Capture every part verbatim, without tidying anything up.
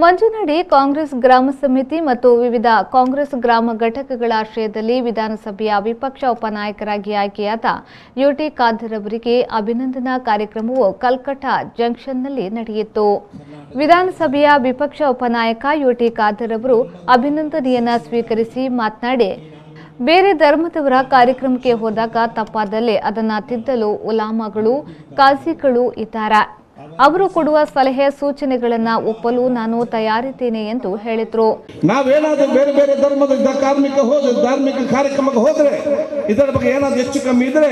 ಮಂಜುನಡಿ ಕಾಂಗ್ರೆಸ್ ಗ್ರಾಮ ಸಮಿತಿ ಮತ್ತು ವಿವಿಧ ಕಾಂಗ್ರೆಸ್ ಗ್ರಾಮ ಘಟಕಗಳ ಆಶ್ರಯದಲ್ಲಿ ವಿಧಾನಸಭೆಯ ವಿಪಕ್ಷ ಉಪನಾಯಕರಾಗಿ ಆಯ್ಕೆಯಾದ ಯುಟಿ ಖಾದರ್ ಅವರಿಗೆ ಅಭಿನಂದನಾ ಕಾರ್ಯಕ್ರಮವು ಕಲ್ಕಟ್ಟಾ ಜಂಕ್ಷನ್ನಲ್ಲಿ ನಡೆಯಿತು. ವಿಧಾನಸಭೆಯ ವಿಪಕ್ಷ ಉಪನಾಯಕ ಯುಟಿ ಖಾದರ್ ಅವರು ಅಭಿನಂದನೆಯನ್ನು ಸ್ವೀಕರಿಸಿ ಮಾತನಾಡಿ, ಬೇರೆ ಧರ್ಮದವರ ಕಾರ್ಯಕ್ರಮಕ್ಕೆ ಹೋದಾಗ ತಪ್ಪಾದಲ್ಲಿ ಅದನ್ನು ತಿದ್ದಲು ಉಲಾಮಗಳು ಕಾಝಿಗಳು ಇದ್ದಾರೆ. ಅವರು ಕೊಡುವ ಸಲಹೆ ಸೂಚನೆಗಳನ್ನು ಒಪ್ಪಲು ನಾನು ತಯಾರಿದ್ದೇನೆ ಎಂದು ಹೇಳಿದರು. ನಾವೇನಾದರೂ ಬೇರೆ ಬೇರೆ ಧರ್ಮದ ಕಾರ್ಮಿಕ ಹೋದ ಧಾರ್ಮಿಕ ಕಾರ್ಯಕ್ರಮಕ್ಕೆ ಹೋದರೆ ಇದರ ಬಗ್ಗೆ ಏನಾದರೂ ಹೆಚ್ಚು ಕಮ್ಮಿ ಇದ್ರೆ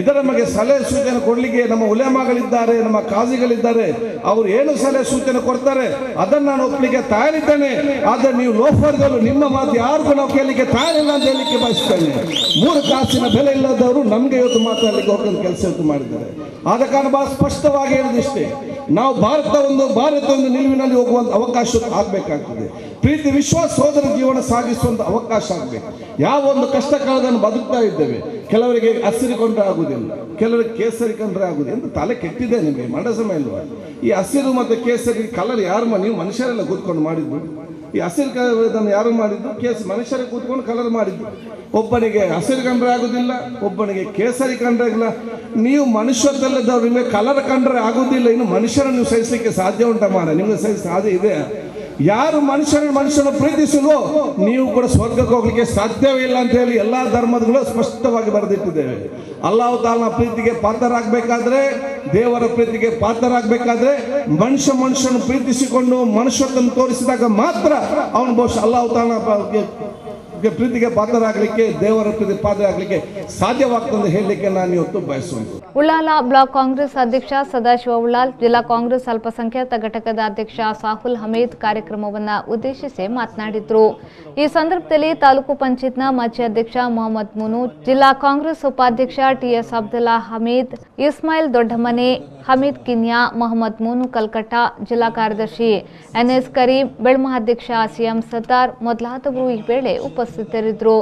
ಇದರ ಬಗ್ಗೆ ಸಲಹೆ ಸೂಚನೆ ಕೊಡಲಿಕ್ಕೆ ನಮ್ಮ ಉಲೇಮಾಗಳಿದ್ದಾರೆ, ನಮ್ಮ ಕಾಜಿಗಳಿದ್ದಾರೆ. ಅವರು ಏನು ಸಲಹೆ ಸೂಚನೆ ಕೊಡ್ತಾರೆ ಅದನ್ನು ನಾನು ಒಪ್ಪಲಿಕ್ಕೆ ತಯಾರಿದ್ದೇನೆ. ಆದರೆ ನೀವು ಲೋಫರ್ಗಳು, ನಿಮ್ಮ ಮಾತು ಯಾರಿಗೂ ನಾವು ಕೇಳಲಿಕ್ಕೆ ತಯಾರಿಲ್ಲ ಅಂತ ಹೇಳಲಿಕ್ಕೆ ಬಯಸ್ತೇನೆ. ಮೂರು ಕಾಸಿನ ಬೆಲೆ ಇಲ್ಲದವರು ನಮಗೆ ಇವತ್ತು ಮಾತಾಡಲಿಕ್ಕೆ ಹೋಗೋದು ಕೆಲಸ ಇವತ್ತು ಮಾಡಿದ್ದಾರೆ. ಆದ ಕಾರಣ ಬಹಳ ಸ್ಪಷ್ಟವಾಗಿ ಹೇಳಿದಿಷ್ಟೇ, ನಾವು ಭಾರತ ಒಂದು ಭಾರತ ಒಂದು ನಿಲುವಿನಲ್ಲಿ ಹೋಗುವಂಥ ಅವಕಾಶ ಆಗಬೇಕಾಗ್ತದೆ. ಪ್ರೀತಿ ವಿಶ್ವಾಸ ಸೋದರ ಜೀವನ ಸಾಗಿಸುವಂಥ ಅವಕಾಶ ಆಗಬೇಕು. ಯಾವ ಒಂದು ಕಷ್ಟ ಕಾಲದಲ್ಲಿ ಬದುಕ್ತಾ ಇದ್ದೇವೆ, ಕೆಲವರಿಗೆ ಹಸಿರು ಕೊಂಡ್ರೆ ಆಗುವುದಿಲ್ಲ, ಕೆಲವರಿಗೆ ಕೇಸರಿ ಕಂಡ್ರೆ ಆಗುದಿಲ್ಲ ಅಂತ ತಲೆ ಕೆಟ್ಟಿದೆ ನಿಮಗೆ ಮಂಡಸಮ ಇಲ್ವಾ? ಈ ಹಸಿರು ಮತ್ತು ಕೇಸರಿ ಕಲರ್ ಯಾರು ನೀವು ಮನುಷ್ಯರೆಲ್ಲ ಕೂತ್ಕೊಂಡು ಮಾಡಿದ್ದು. ಈ ಹಸಿರು ಕಲರ್ ಯಾರು ಮಾಡಿದ್ದು? ಕೇಸ್ ಮನುಷ್ಯರೇ ಕೂತ್ಕೊಂಡು ಕಲರ್ ಮಾಡಿದ್ದು. ಒಬ್ಬನಿಗೆ ಹಸಿರು ಕಂಡ್ರೆ ಆಗುದಿಲ್ಲ, ಒಬ್ಬನಿಗೆ ಕೇಸರಿ ಕಂಡ್ರೆ ಇಲ್ಲ. ನೀವು ಮನುಷ್ಯದಲ್ಲದವ್ರು ನಿಮಗೆ ಕಲರ್ ಕಂಡ್ರೆ ಆಗುದಿಲ್ಲ, ಇನ್ನು ಮನುಷ್ಯರನ್ನು ನೀವು ಸಹಿಸಲಿಕ್ಕೆ ಸಾಧ್ಯ ಉಂಟ ಮಾರ? ನಿಮಗೆ ಸಹಿಸ ಸಾಧ್ಯ ಇದೆ? ಯಾರು ಮನುಷ್ಯನ ಮನುಷ್ಯನ ಪ್ರೀತಿಸಲು ನೀವು ಕೂಡ ಸ್ವರ್ಗಕ್ಕೆ ಹೋಗ್ಲಿಕ್ಕೆ ಸಾಧ್ಯವೇ ಇಲ್ಲ ಅಂತ ಹೇಳಿ ಎಲ್ಲಾ ಧರ್ಮಗಳು ಸ್ಪಷ್ಟವಾಗಿ ಬರೆದಿಟ್ಟಿದ್ದೇವೆ. ಅಲ್ಲಾಹು ತಾಲಾ ಪ್ರೀತಿಗೆ ಪಾತ್ರರಾಗಬೇಕಾದ್ರೆ, ದೇವರ ಪ್ರೀತಿಗೆ ಪಾತ್ರರಾಗಬೇಕಾದ್ರೆ ಮನುಷ್ಯ ಮನುಷ್ಯನ ಪ್ರೀತಿಸಿಕೊಂಡು ಮನುಷ್ಯತ್ವವನ್ನು ತೋರಿಸಿದಾಗ ಮಾತ್ರ ಅವನು ಬಹುಶಃ ಅಲ್ಲಾಹು ತಾಲಾ ಪ್ರೀತಿಗೆ ಪಾತ್ರರಾಗಲಿಕ್ಕೆ, ದೇವರ ಪ್ರೀತಿ ಪಾತ್ರರಾಗಲಿಕ್ಕೆ ಸಾಧ್ಯವಾಗ್ತದೆ ಅಂತ ಹೇಳಲಿಕ್ಕೆ ನಾನು ಇವತ್ತು ಬಯಸುವುದು. ಉಳ್ಳಾಲ ಬ್ಲಾಕ್ ಕಾಂಗ್ರೆಸ್ ಅಧ್ಯಕ್ಷ ಸದಾಶಿವ ಉಳ್ಳಾಲ್, ಜಿಲ್ಲಾ ಕಾಂಗ್ರೆಸ್ ಅಲ್ಪಸಂಖ್ಯಾತ ಘಟಕದ ಅಧ್ಯಕ್ಷ ಸಾಹುಲ್ ಹಮೀದ್ ಕಾರ್ಯಕ್ರಮವನ್ನು ಉದ್ದೇಶಿಸಿ ಮಾತನಾಡಿದರು. ಈ ಸಂದರ್ಭದಲ್ಲಿ ತಾಲೂಕು ಪಂಚಾಯತ್ನ ಮಾಜಿ ಅಧ್ಯಕ್ಷ ಮೊಹಮ್ಮದ್ ಮುನು, ಜಿಲ್ಲಾ ಕಾಂಗ್ರೆಸ್ ಉಪಾಧ್ಯಕ್ಷ ಟಿಎಸ್ ಅಬ್ದುಲ್ಲಾ ಹಮೀದ್, ಇಸ್ಮಾಯಿಲ್ ದೊಡ್ಡಮನೆ, ಹಮೀದ್ ಕಿನ್ಯಾ, ಮೊಹಮ್ಮದ್ ಮುನು ಕಲ್ಕಟ್ಟಾ, ಜಿಲ್ಲಾ ಕಾರ್ಯದರ್ಶಿ ಎನ್ಎಸ್ ಕರೀಂ, ಬೆಳಮಹಾಧ್ಯಕ್ಷ ಸಿಎಂ ಸತಾರ್ ಮೊದಲಾದವರು ಈ ವೇಳೆ ಉಪಸ್ಥಿತರಿದ್ದರು.